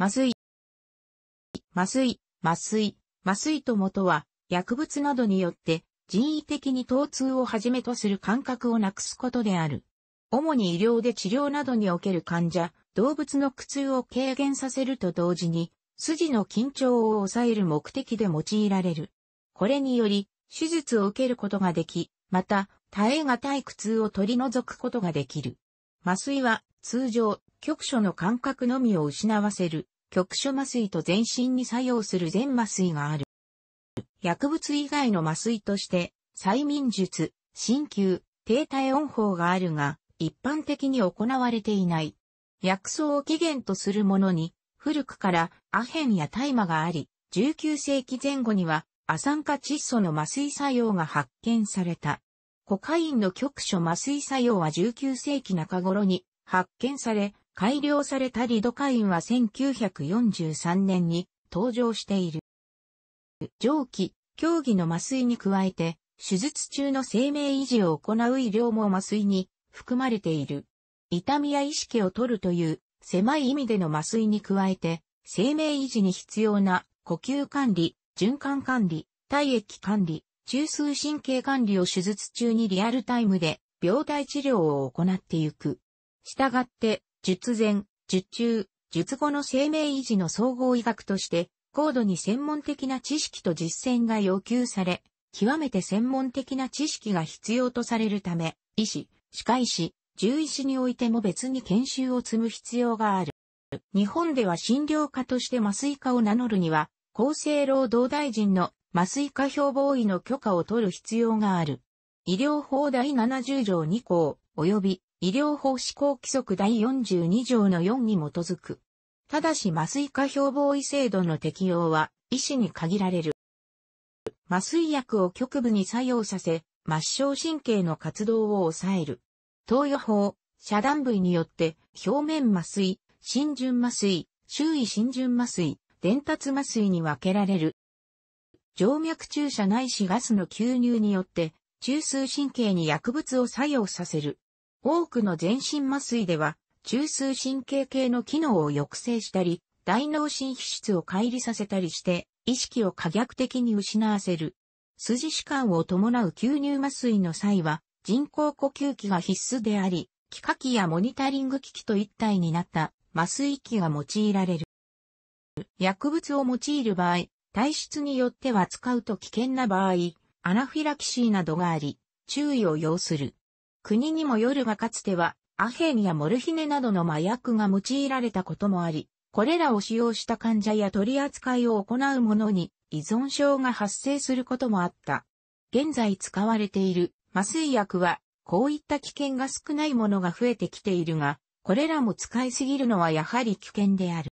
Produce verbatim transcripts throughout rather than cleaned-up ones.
麻酔。麻酔、麻酔、麻酔ともとは、薬物などによって、人為的に疼痛をはじめとする感覚をなくすことである。主に医療で治療などにおける患者、動物の苦痛を軽減させると同時に、筋の緊張を抑える目的で用いられる。これにより、手術を受けることができ、また、耐え難い苦痛を取り除くことができる。麻酔は、通常、局所の感覚のみを失わせる、局所麻酔と全身に作用する全麻酔がある。薬物以外の麻酔として、催眠術、鍼灸、低体温法があるが、一般的に行われていない。薬草を起源とするものに、古くからアヘンや大麻があり、じゅうきゅうせいきぜん後には亜酸化窒素の麻酔作用が発見された。コカインの局所麻酔作用はじゅうきゅうせいきなか頃に発見され、改良されたリドカインはせんきゅうひゃくよんじゅうさんねんに登場している。上記、競技の麻酔に加えて、手術中の生命維持を行う医療も麻酔に含まれている。痛みや意識を取るという狭い意味での麻酔に加えて、生命維持に必要な呼吸管理、循環管理、体液管理、中枢神経管理を手術中にリアルタイムで病態治療を行っていく。したがって、術前、術中、術後の生命維持の総合医学として、高度に専門的な知識と実践が要求され、極めて専門的な知識が必要とされるため、医師、歯科医師、獣医師においても別に研修を積む必要がある。日本では診療科として麻酔科を名乗るには、厚生労働大臣の麻酔科標榜医の許可を取る必要がある。医療法だいななじゅうじょうにこう、及び医療法施行規則だいよんじゅうにじょうのよんに基づく。ただし麻酔科標榜医制度の適用は、医師に限られる。麻酔薬を局部に作用させ、末梢神経の活動を抑える。投与法、遮断部位によって、表面麻酔、浸潤麻酔、周囲浸潤麻酔、伝達麻酔に分けられる。静脈注射ないしガスの吸入によって、中枢神経に薬物を作用させる。多くの全身麻酔では、中枢神経系の機能を抑制したり、大脳新皮質を乖離させたりして、意識を可逆的に失わせる。筋弛緩を伴う吸入麻酔の際は、人工呼吸器が必須であり、気化器やモニタリング機器と一体になった麻酔器が用いられる。薬物を用いる場合、体質によっては使うと危険な場合、アナフィラキシーなどがあり、注意を要する。国にもよるがかつては、アヘンやモルヒネなどの麻薬が用いられたこともあり、これらを使用した患者や取り扱いを行う者に依存症が発生することもあった。現在使われている。麻酔薬は、こういった危険が少ないものが増えてきているが、これらも使いすぎるのはやはり危険である。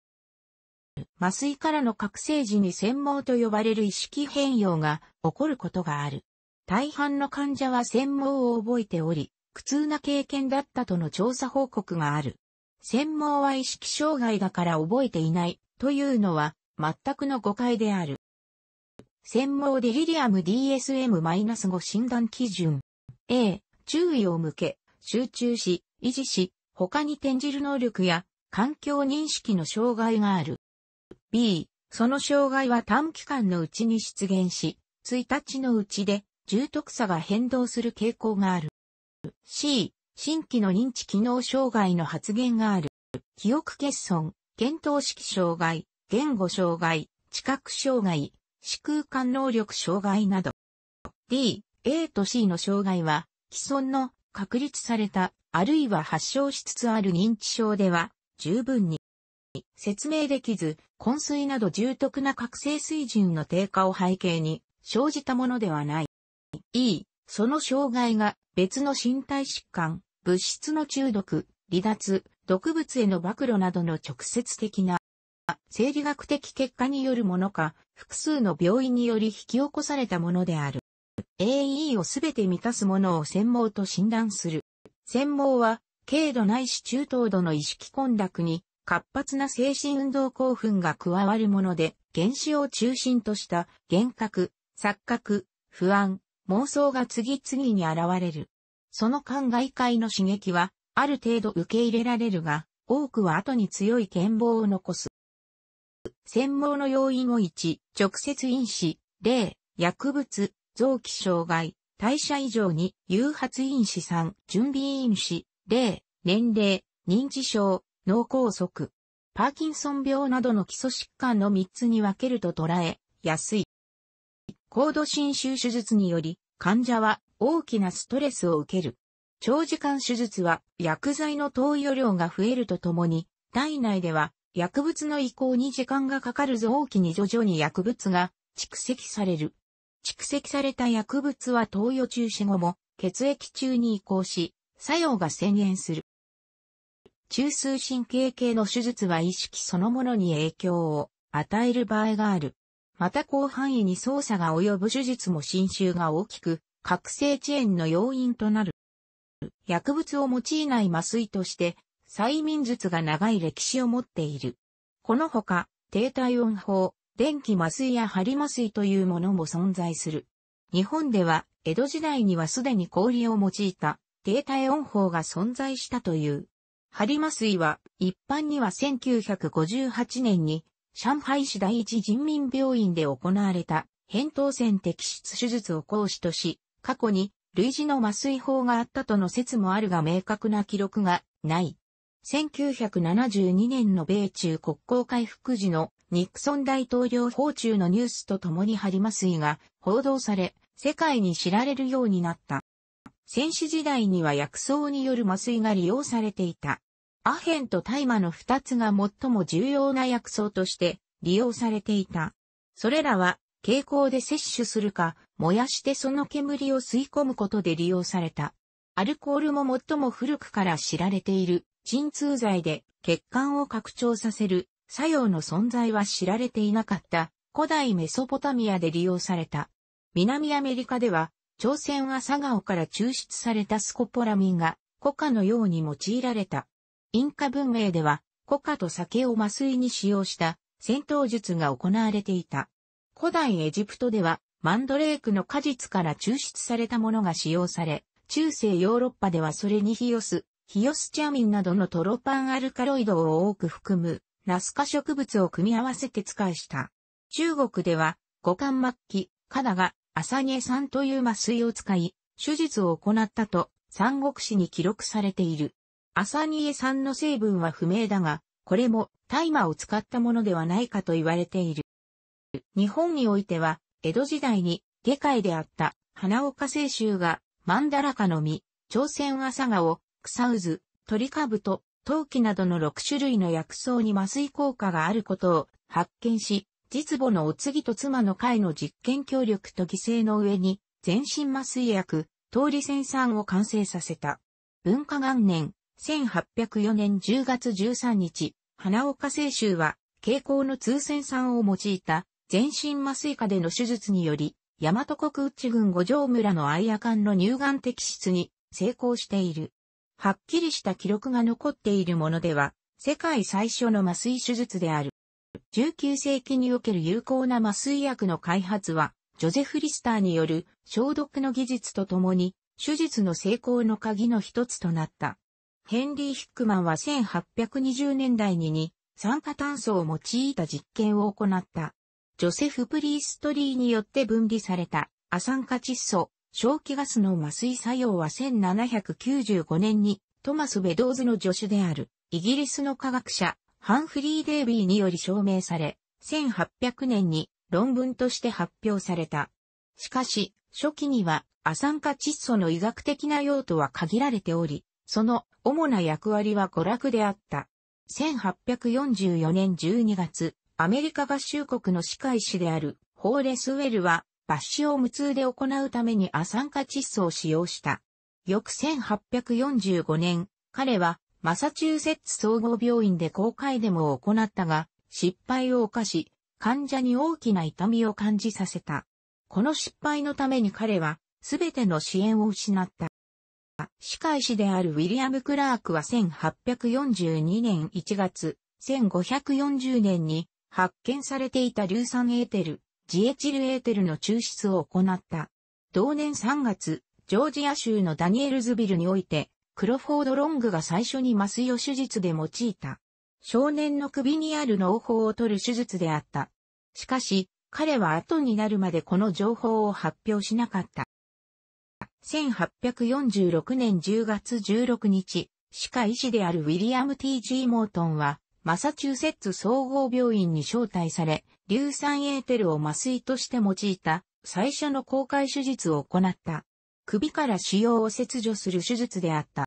麻酔からの覚醒時に潜盲と呼ばれる意識変容が起こることがある。大半の患者は潜盲を覚えており、苦痛な経験だったとの調査報告がある。潜盲は意識障害だから覚えていないというのは全くの誤解である。潜盲デリリアム ディーエスエムご 診断基準。A、注意を向け、集中し、維持し、他に転じる能力や環境認識の障害がある。B、その障害は短期間のうちに出現し、いちにちのうちで重篤さが変動する傾向がある。C、新規の認知機能障害の発現がある。記憶欠損、見当識障害、言語障害、知覚障害。視空間能力障害など。D、A と C の障害は、既存の確立された、あるいは発症しつつある認知症では、十分に説明できず、昏睡など重篤な覚醒水準の低下を背景に生じたものではない。E、その障害が別の身体疾患、物質の中毒、離脱、毒物への暴露などの直接的な、生理学的結果によるものか、複数の病因により引き起こされたものである。エーイー をすべて満たすものを潜盲と診断する。潜盲は、軽度ないし中等度の意識混濁に、活発な精神運動興奮が加わるもので、幻視を中心とした幻覚、錯覚、不安、妄想が次々に現れる。その間外界の刺激は、ある程度受け入れられるが、多くは後に強い健忘を残す。専門の要因をいち、直接因子、に、薬物、臓器障害、代謝異常に、誘発因子さん、準備因子、さん、年齢、認知症、脳梗塞、パーキンソン病などの基礎疾患のみっつに分けると捉えやすい。高度侵襲手術により、患者は大きなストレスを受ける。長時間手術は薬剤の投与量が増えるとともに、体内では薬物の移行に時間がかかる臓器に徐々に薬物が蓄積される。蓄積された薬物は投与中止後も血液中に移行し、作用が遷延する。中枢神経系の手術は意識そのものに影響を与える場合がある。また広範囲に操作が及ぶ手術も侵襲が大きく、覚醒遅延の要因となる。薬物を用いない麻酔として、催眠術が長い歴史を持っている。このほか、低体温法、電気麻酔や針麻酔というものも存在する。日本では、江戸時代にはすでに氷を用いた低体温法が存在したという。針麻酔は、一般にはせんきゅうひゃくごじゅうはちねんに、上海市第一人民病院で行われた、扁桃腺摘出手術を講師とし、過去に、類似の麻酔法があったとの説もあるが明確な記録がない。せんきゅうひゃくななじゅうにねんの米中国交回復時のニクソン大統領訪中のニュースとともに針麻酔が報道され、世界に知られるようになった。先史時代には薬草による麻酔が利用されていた。アヘンと大麻の二つが最も重要な薬草として利用されていた。それらは蛍光で摂取するか、燃やしてその煙を吸い込むことで利用された。アルコールも最も古くから知られている鎮痛剤で血管を拡張させる作用の存在は知られていなかった古代メソポタミアで利用された。南アメリカでは朝鮮はサガオから抽出されたスコポラミンがコカのように用いられた。インカ文明ではコカと酒を麻酔に使用した戦闘術が行われていた。古代エジプトではマンドレークの果実から抽出されたものが使用され、中世ヨーロッパではそれにヒヨス、ヒヨスチャミンなどのトロパンアルカロイドを多く含むナス科植物を組み合わせて使いした。中国では五冠末期、カダがアサニエ酸という麻酔を使い、手術を行ったと三国志に記録されている。アサニエ酸の成分は不明だが、これも大麻を使ったものではないかと言われている。日本においては、江戸時代に外界であった花岡清舟がマンダラカの実、朝鮮はサガオ、草渦、トリカブト、陶器などのろくしゅるいの薬草に麻酔効果があることを発見し、実母のお継ぎと妻の会の実験協力と犠牲の上に全身麻酔薬、通り仙散を完成させた。文化元年、せんはっぴゃくよねんじゅうがつじゅうさんにち、花岡清舟は経口の通仙散を用いた全身麻酔下での手術により、大和国内郡五条村の藍夜間の乳がん摘出に成功している。はっきりした記録が残っているものでは、世界最初の麻酔手術である。じゅうきゅうせいきにおける有効な麻酔薬の開発は、ジョゼフ・リスターによる消毒の技術とともに、手術の成功の鍵の一つとなった。ヘンリー・ヒックマンはせんはっぴゃくにじゅうねんだいにに、酸化炭素を用いた実験を行った。ジョセフ・プリーストリーによって分離された亜酸化窒素、笑気ガスの麻酔作用はせんななひゃくきゅうじゅうごねんにトマス・ベドーズの助手であるイギリスの科学者ハンフリー・デイビーにより証明され、せんはっぴゃくねんに論文として発表された。しかし、初期には亜酸化窒素の医学的な用途は限られており、その主な役割は娯楽であった。せんはっぴゃくよんじゅうよねんじゅうにがつ、アメリカ合衆国の歯科医師であるホーレス・ウェルは抜歯を無痛で行うために亜酸化窒素を使用した。翌せんはっぴゃくよんじゅうごねん、彼はマサチューセッツ総合病院で公開デモを行ったが、失敗を犯し、患者に大きな痛みを感じさせた。この失敗のために彼は全ての支援を失った。歯科医師であるウィリアム・クラークはせんはっぴゃくよんじゅうにねんいちがつ、せんごひゃくよんじゅうねんに、発見されていた硫酸エーテル、ジエチルエーテルの抽出を行った。同年さんがつ、ジョージア州のダニエルズビルにおいて、クロフォード・ロングが最初に麻酔を手術で用いた。少年の首にある嚢胞を取る手術であった。しかし、彼は後になるまでこの情報を発表しなかった。せんはっぴゃくよんじゅうろくねんじゅうがつじゅうろくにち、歯科医師であるウィリアム ティージー モートンは、マサチューセッツ総合病院に招待され、硫酸エーテルを麻酔として用いた最初の公開手術を行った。首から腫瘍を切除する手術であった。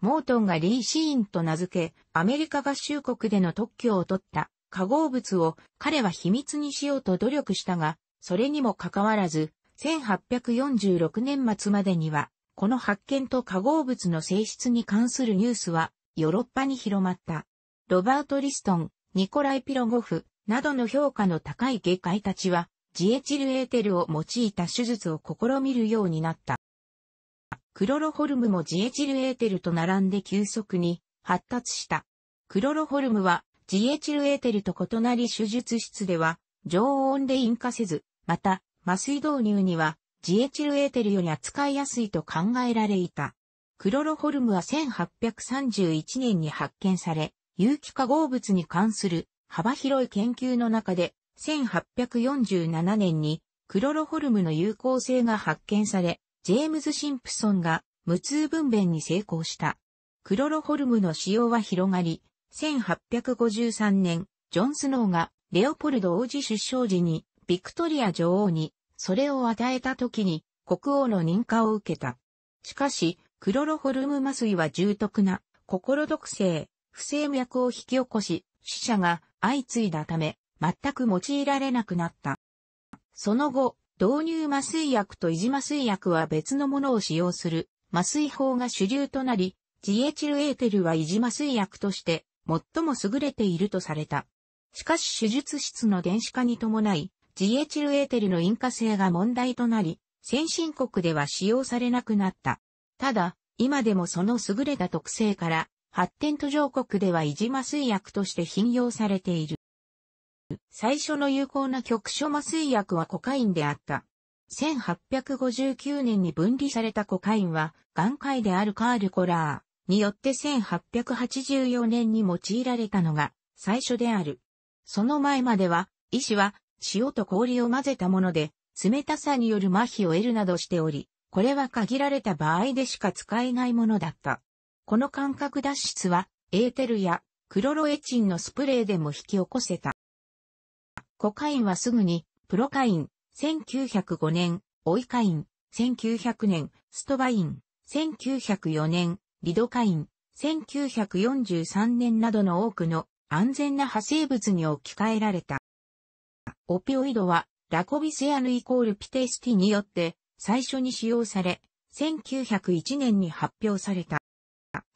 モートンがリーシーンと名付け、アメリカ合衆国での特許を取った化合物を彼は秘密にしようと努力したが、それにもかかわらず、せんはっぴゃくよんじゅうろくねんまつまでには、この発見と化合物の性質に関するニュースはヨーロッパに広まった。ロバート・リストン、ニコライ・ピロゴフなどの評価の高い外科医たちは、ジエチルエーテルを用いた手術を試みるようになった。クロロホルムもジエチルエーテルと並んで急速に発達した。クロロホルムはジエチルエーテルと異なり手術室では常温で引火せず、また麻酔導入にはジエチルエーテルより扱いやすいと考えられいた。クロロホルムはせんはっぴゃくさんじゅういちねんに発見され、有機化合物に関する幅広い研究の中で、せんはっぴゃくよんじゅうななねんにクロロホルムの有効性が発見され、ジェームズ・シンプソンが無痛分娩に成功した。クロロホルムの使用は広がり、せんはっぴゃくごじゅうさんねん、ジョン・スノーがレオポルド王子出生時にビクトリア女王にそれを与えた時に国王の認可を受けた。しかし、クロロホルム麻酔は重篤な心毒性、不整脈を引き起こし、死者が相次いだため、全く用いられなくなった。その後、導入麻酔薬と維持麻酔薬は別のものを使用する麻酔法が主流となり、ジエチルエーテルは維持麻酔薬として最も優れているとされた。しかし手術室の電子化に伴い、ジエチルエーテルの引火性が問題となり、先進国では使用されなくなった。ただ、今でもその優れた特性から、発展途上国では維持麻酔薬として頻用されている。最初の有効な局所麻酔薬はコカインであった。せんはっぴゃくごじゅうきゅうねんに分離されたコカインは、眼科医であるカール・コラーによってせんはっぴゃくはちじゅうよねんに用いられたのが最初である。その前までは、医師は塩と氷を混ぜたもので、冷たさによる麻痺を得るなどしており、これは限られた場合でしか使えないものだった。この感覚脱出は、エーテルやクロロエチンのスプレーでも引き起こせた。コカインはすぐに、プロカイン、せんきゅうひゃくごねん、オイカイン、せんきゅうひゃくねん、ストバイン、せんきゅうひゃくよねん、リドカイン、せんきゅうひゃくよんじゅうさんねんなどの多くの安全な派生物に置き換えられた。オピオイドは、ラコビセアヌ=ピテスティによって最初に使用され、せんきゅうひゃくいちねんに発表された。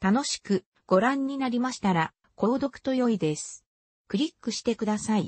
楽しくご覧になりましたら、購読と良いです。クリックしてください。